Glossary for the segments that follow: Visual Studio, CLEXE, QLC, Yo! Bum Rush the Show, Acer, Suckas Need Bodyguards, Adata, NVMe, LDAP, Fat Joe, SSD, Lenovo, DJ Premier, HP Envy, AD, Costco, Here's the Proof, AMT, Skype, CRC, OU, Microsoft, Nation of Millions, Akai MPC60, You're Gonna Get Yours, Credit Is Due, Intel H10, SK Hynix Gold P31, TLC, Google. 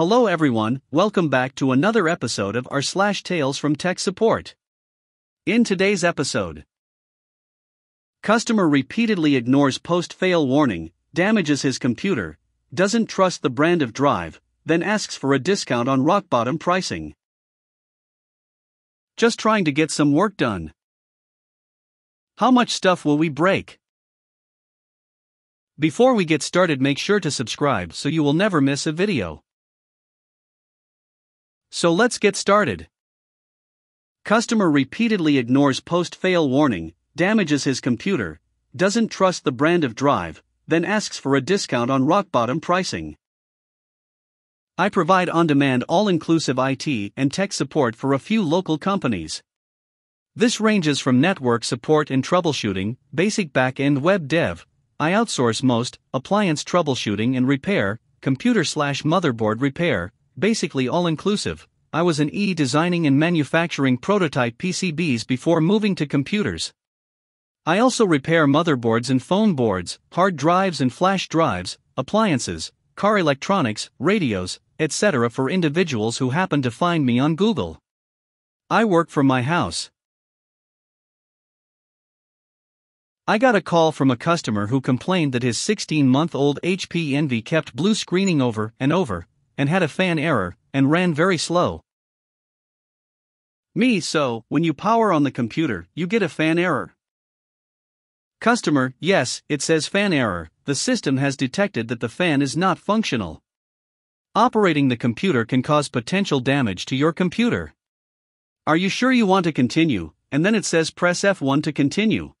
Hello everyone, welcome back to another episode of r/Tales from Tech Support. In today's episode, customer repeatedly ignores post-fail warning, damages his computer, doesn't trust the brand of drive, then asks for a discount on rock-bottom pricing. Just trying to get some work done. How much stuff will we break? Before we get started, make sure to subscribe so you will never miss a video. So let's get started. Customer repeatedly ignores post-fail warning, damages his computer, doesn't trust the brand of drive, then asks for a discount on rock-bottom pricing. I provide on-demand all-inclusive IT and tech support for a few local companies. This ranges from network support and troubleshooting, basic back-end web dev. I outsource most, appliance troubleshooting and repair, computer/motherboard repair, basically all-inclusive. I was in designing and manufacturing prototype PCBs before moving to computers. I also repair motherboards and phone boards, hard drives and flash drives, appliances, car electronics, radios, etc. for individuals who happen to find me on Google. I work from my house. I got a call from a customer who complained that his 16-month-old HP Envy kept blue screening over and over, and had a fan error, and ran very slow. So, when you power on the computer, you get a fan error. Customer: yes, it says fan error. The system has detected that the fan is not functional. Operating the computer can cause potential damage to your computer. Are you sure you want to continue? And then it says press F1 to continue.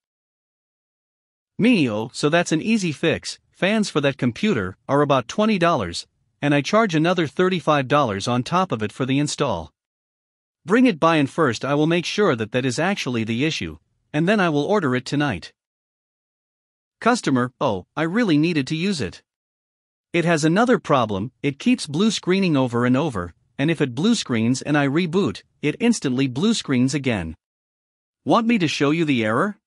So that's an easy fix. Fans for that computer are about $20. And I charge another $35 on top of it for the install. Bring it by, and first I will make sure that that is actually the issue, and then I will order it tonight. Customer: I really needed to use it. It has another problem. It keeps blue screening over and over, and if it blue screens and I reboot, it instantly blue screens again. Want me to show you the error?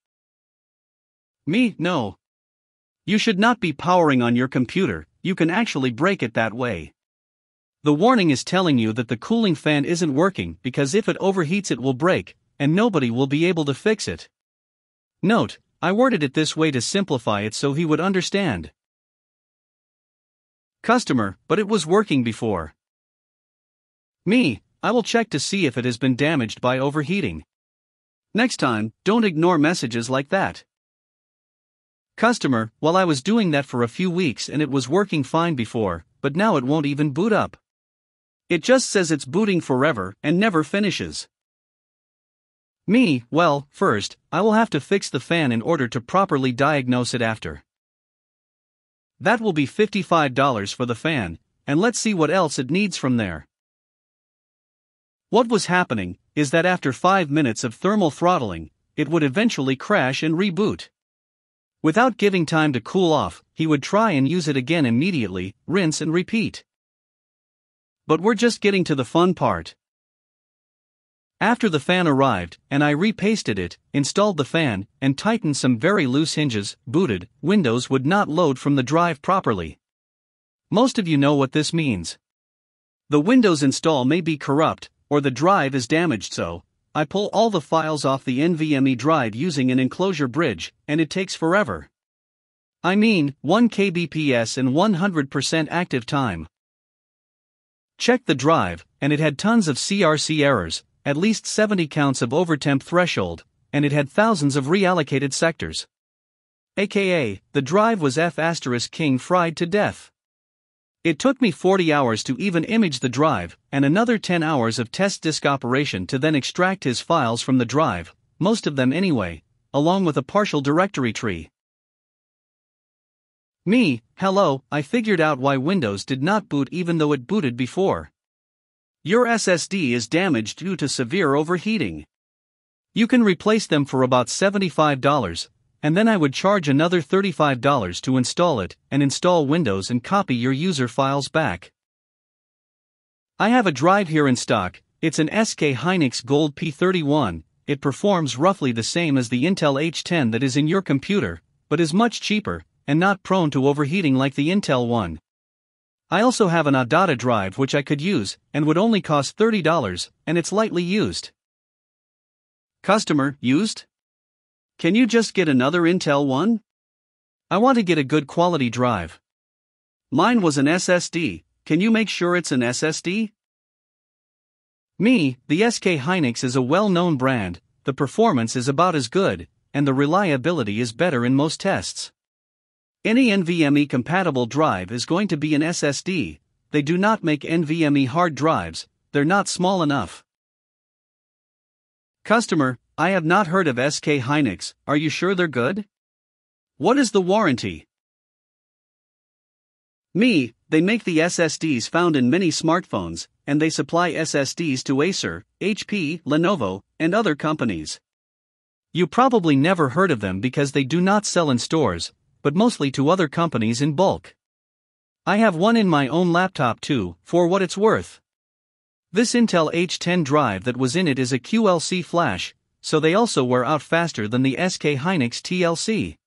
No. You should not be powering on your computer. You can actually break it that way. The warning is telling you that the cooling fan isn't working because if it overheats it will break, and nobody will be able to fix it. Note, I worded it this way to simplify it so he would understand. Customer: but it was working before. I will check to see if it has been damaged by overheating. Next time, don't ignore messages like that. Customer: well, I was doing that for a few weeks and it was working fine before, but now it won't even boot up. It just says it's booting forever and never finishes. Well, first, I will have to fix the fan in order to properly diagnose it after. That will be $55 for the fan, and let's see what else it needs from there. What was happening is that after 5 minutes of thermal throttling, it would eventually crash and reboot. Without giving time to cool off, he would try and use it again immediately, rinse and repeat. But we're just getting to the fun part. After the fan arrived, and I repasted it, installed the fan, and tightened some very loose hinges, booted, Windows would not load from the drive properly. Most of you know what this means. The Windows install may be corrupt, or the drive is damaged, so I pull all the files off the NVMe drive using an enclosure bridge, and it takes forever. 1 kbps and 100% active time. Checked the drive, and it had tons of CRC errors, at least 70 counts of overtemp threshold, and it had thousands of reallocated sectors. AKA, the drive was F*King fried to death. It took me 40 hours to even image the drive, and another 10 hours of test disk operation to then extract his files from the drive, most of them anyway, along with a partial directory tree. Hello, I figured out why Windows did not boot even though it booted before. Your SSD is damaged due to severe overheating. You can replace them for about $75. And then I would charge another $35 to install it and install Windows and copy your user files back. I have a drive here in stock. It's an SK Hynix Gold P31. It performs roughly the same as the Intel H10 that is in your computer, but is much cheaper and not prone to overheating like the Intel one. I also have an Adata drive which I could use, and would only cost $30, and it's lightly used. Customer, used? Can you just get another Intel one? I want to get a good quality drive. Mine was an SSD, can you make sure it's an SSD? Me, the SK Hynix is a well-known brand, the performance is about as good, and the reliability is better in most tests. Any NVMe-compatible drive is going to be an SSD, they do not make NVMe hard drives, they're not small enough. Customer, I have not heard of SK Hynix, are you sure they're good? What is the warranty? Me, they make the SSDs found in many smartphones, and they supply SSDs to Acer, HP, Lenovo, and other companies. You probably never heard of them because they do not sell in stores, but mostly to other companies in bulk. I have one in my own laptop too, for what it's worth. This Intel H10 drive that was in it is a QLC flash, so they also wear out faster than the SK Hynix TLC.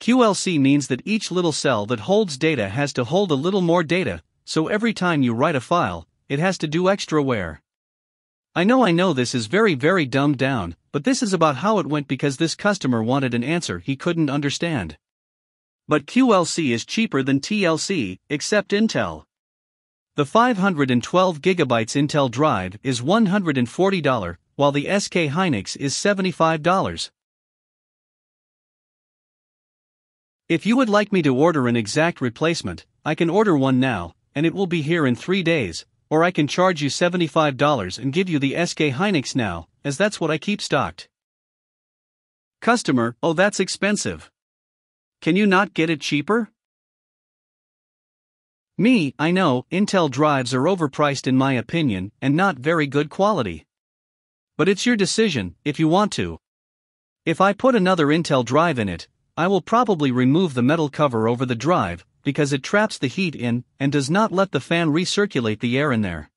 QLC means that each little cell that holds data has to hold a little more data, so every time you write a file, it has to do extra wear. I know this is very, very dumbed down, but this is about how it went because this customer wanted an answer he couldn't understand. But QLC is cheaper than TLC, except Intel. The 512GB Intel drive is $140, while the SK Hynix is $75. If you would like me to order an exact replacement, I can order one now, and it will be here in 3 days, or I can charge you $75 and give you the SK Hynix now, as that's what I keep stocked. Customer, oh, that's expensive. Can you not get it cheaper? Me, I know, Intel drives are overpriced in my opinion and not very good quality. But it's your decision, if you want to. If I put another Intel drive in it, I will probably remove the metal cover over the drive, because it traps the heat in and does not let the fan recirculate the air in there.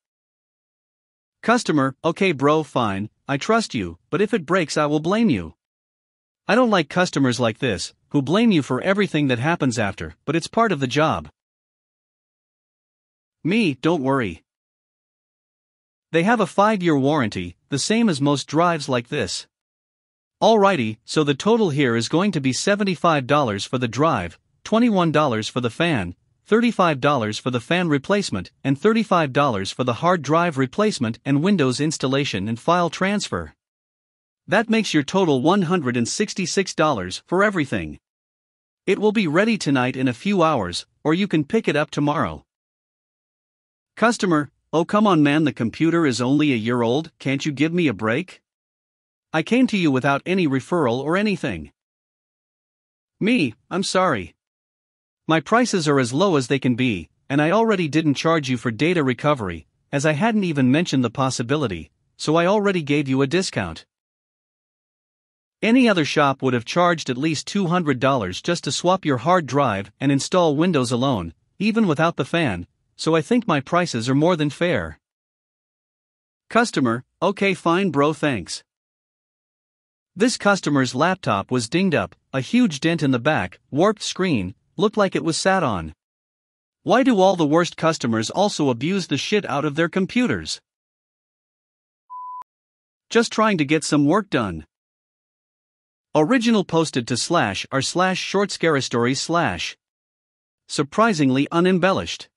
Customer, okay bro, fine, I trust you, but if it breaks I will blame you. I don't like customers like this, who blame you for everything that happens after, but it's part of the job. Me, don't worry. They have a 5-year warranty, the same as most drives like this. Alrighty, so the total here is going to be $75 for the drive, $21 for the fan, $35 for the fan replacement, and $35 for the hard drive replacement and Windows installation and file transfer. That makes your total $166 for everything. It will be ready tonight in a few hours, or you can pick it up tomorrow. Customer, oh come on man, the computer is only a year old, can't you give me a break? I came to you without any referral or anything. Me, I'm sorry. My prices are as low as they can be, and I already didn't charge you for data recovery, as I hadn't even mentioned the possibility, so I already gave you a discount. Any other shop would have charged at least $200 just to swap your hard drive and install Windows alone, even without the fan, so I think my prices are more than fair. Customer, okay fine bro, thanks. This customer's laptop was dinged up, a huge dent in the back, warped screen, looked like it was sat on. Why do all the worst customers also abuse the shit out of their computers? Just trying to get some work done. Original posted to /r/shortscarastories/ surprisingly unembellished.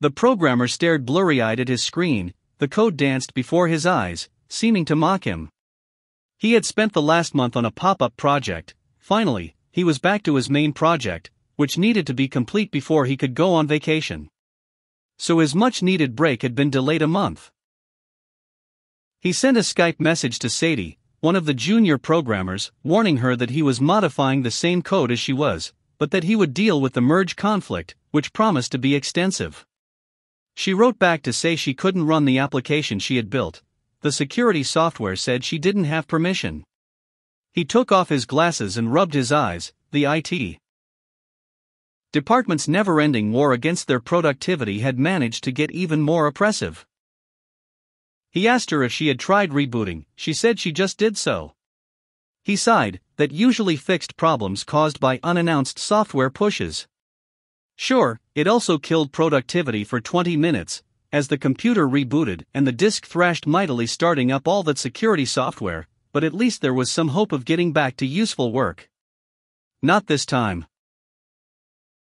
The programmer stared blurry-eyed at his screen, the code danced before his eyes, seeming to mock him. He had spent the last month on a pop-up project, finally, he was back to his main project, which needed to be complete before he could go on vacation. So his much-needed break had been delayed a month. He sent a Skype message to Sadie, one of the junior programmers, warning her that he was modifying the same code as she was, but that he would deal with the merge conflict, which promised to be extensive. She wrote back to say she couldn't run the application she had built. The security software said she didn't have permission. He took off his glasses and rubbed his eyes. The IT department's never-ending war against their productivity had managed to get even more oppressive. He asked her if she had tried rebooting, she said she just did so. He sighed, that usually fixed problems caused by unannounced software pushes. Sure, it also killed productivity for 20 minutes, as the computer rebooted and the disk thrashed mightily, starting up all that security software, but at least there was some hope of getting back to useful work. Not this time.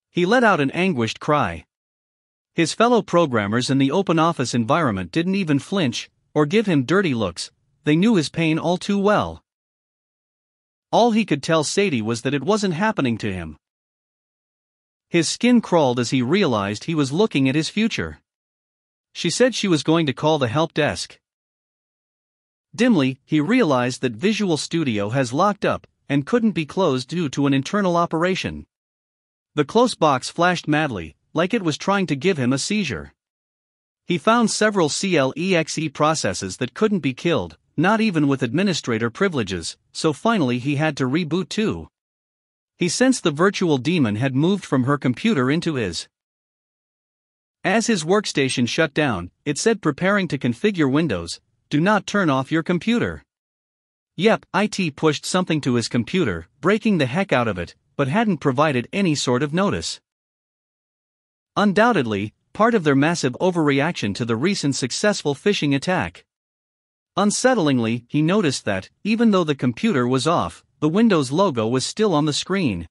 He let out an anguished cry. His fellow programmers in the open office environment didn't even flinch or give him dirty looks. They knew his pain all too well. All he could tell Sadie was that it wasn't happening to him. His skin crawled as he realized he was looking at his future. She said she was going to call the help desk. Dimly, he realized that Visual Studio has locked up and couldn't be closed due to an internal operation. The close box flashed madly, like it was trying to give him a seizure. He found several CLEXE processes that couldn't be killed, not even with administrator privileges, so finally he had to reboot too. He sensed the virtual demon had moved from her computer into his. As his workstation shut down, it said, "Preparing to configure Windows, do not turn off your computer." Yep, IT pushed something to his computer, breaking the heck out of it, but hadn't provided any sort of notice. Undoubtedly, part of their massive overreaction to the recent successful phishing attack. Unsettlingly, he noticed that, even though the computer was off, the Windows logo was still on the screen.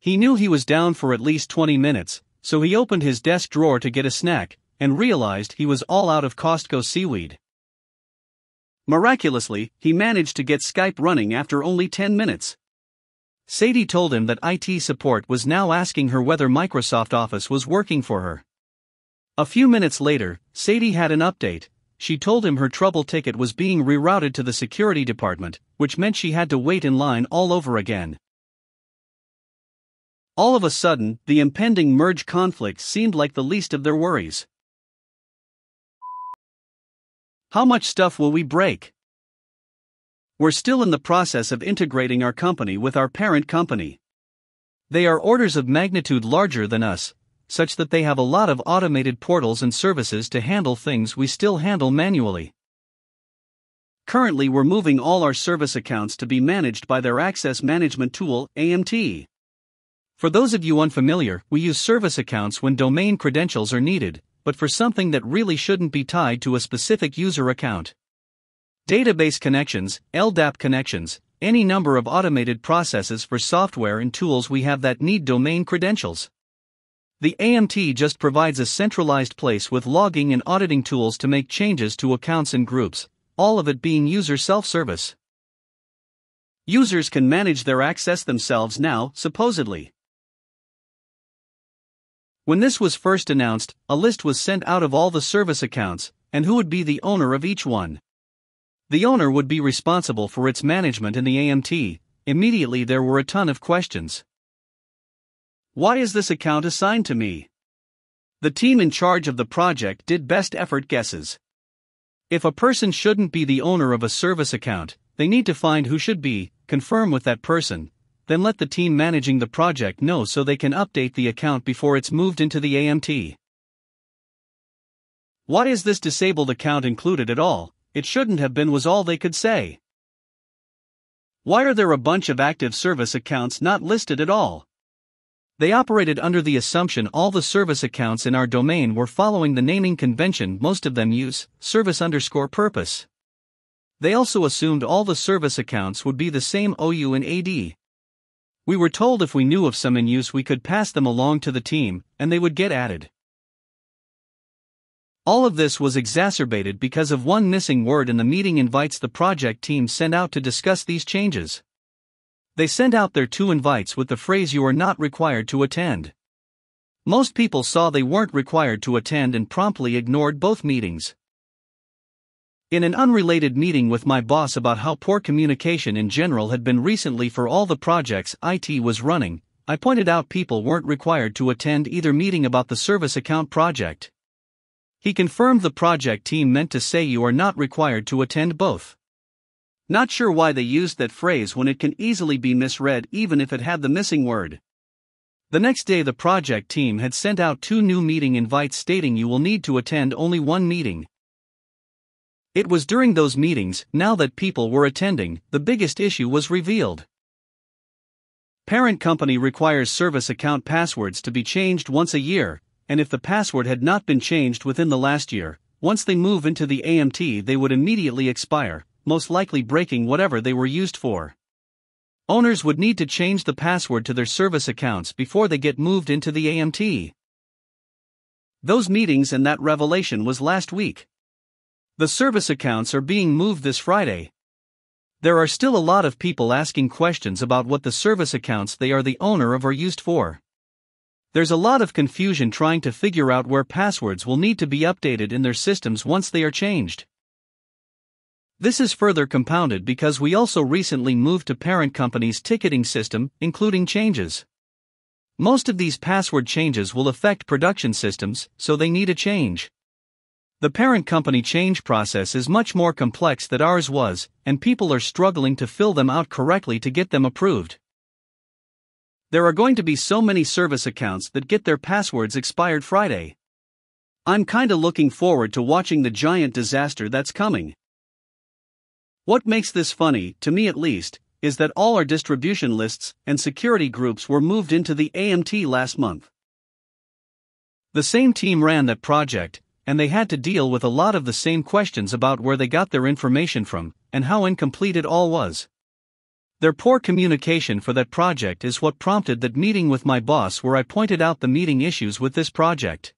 He knew he was down for at least 20 minutes, so he opened his desk drawer to get a snack, and realized he was all out of Costco seaweed. Miraculously, he managed to get Skype running after only 10 minutes. Sadie told him that IT support was now asking her whether Microsoft Office was working for her. A few minutes later, Sadie had an update. She told him her trouble ticket was being rerouted to the security department, which meant she had to wait in line all over again. All of a sudden, the impending merge conflict seemed like the least of their worries. How much stuff will we break? We're still in the process of integrating our company with our parent company. They are orders of magnitude larger than us, such that they have a lot of automated portals and services to handle things we still handle manually. Currently, we're moving all our service accounts to be managed by their access management tool, AMT. For those of you unfamiliar, we use service accounts when domain credentials are needed, but for something that really shouldn't be tied to a specific user account. Database connections, LDAP connections, any number of automated processes for software and tools we have that need domain credentials. The AMT just provides a centralized place with logging and auditing tools to make changes to accounts and groups, all of it being user self-service. Users can manage their access themselves now, supposedly. When this was first announced, a list was sent out of all the service accounts, and who would be the owner of each one. The owner would be responsible for its management in the AMT. Immediately there were a ton of questions. Why is this account assigned to me? The team in charge of the project did best effort guesses. If a person shouldn't be the owner of a service account, they need to find who should be, confirm with that person, then let the team managing the project know so they can update the account before it's moved into the AMT. Why is this disabled account included at all? It shouldn't have been, was all they could say. Why are there a bunch of active service accounts not listed at all? They operated under the assumption all the service accounts in our domain were following the naming convention most of them use, service_purpose. They also assumed all the service accounts would be the same OU and AD. We were told if we knew of some in use we could pass them along to the team, and they would get added. All of this was exacerbated because of one missing word in the meeting invites the project team sent out to discuss these changes. They sent out their two invites with the phrase "you are not required to attend." Most people saw they weren't required to attend and promptly ignored both meetings. In an unrelated meeting with my boss about how poor communication in general had been recently for all the projects IT was running, I pointed out people weren't required to attend either meeting about the service account project. He confirmed the project team meant to say "you are not required to attend" both. Not sure why they used that phrase when it can easily be misread even if it had the missing word. The next day the project team had sent out two new meeting invites stating "you will need to attend only one meeting." It was during those meetings, now that people were attending, the biggest issue was revealed. Parent company requires service account passwords to be changed once a year, and if the password had not been changed within the last year, once they move into the AMT they would immediately expire, most likely breaking whatever they were used for. Owners would need to change the password to their service accounts before they get moved into the AMT. Those meetings and that revelation was last week. The service accounts are being moved this Friday. There are still a lot of people asking questions about what the service accounts they are the owner of are used for. There's a lot of confusion trying to figure out where passwords will need to be updated in their systems once they are changed. This is further compounded because we also recently moved to parent company's ticketing system, including changes. Most of these password changes will affect production systems, so they need a change. The parent company change process is much more complex than ours was, and people are struggling to fill them out correctly to get them approved. There are going to be so many service accounts that get their passwords expired Friday. I'm kinda looking forward to watching the giant disaster that's coming. What makes this funny, to me at least, is that all our distribution lists and security groups were moved into the AMT last month. The same team ran that project, and they had to deal with a lot of the same questions about where they got their information from, and how incomplete it all was. Their poor communication for that project is what prompted that meeting with my boss where I pointed out the meeting issues with this project.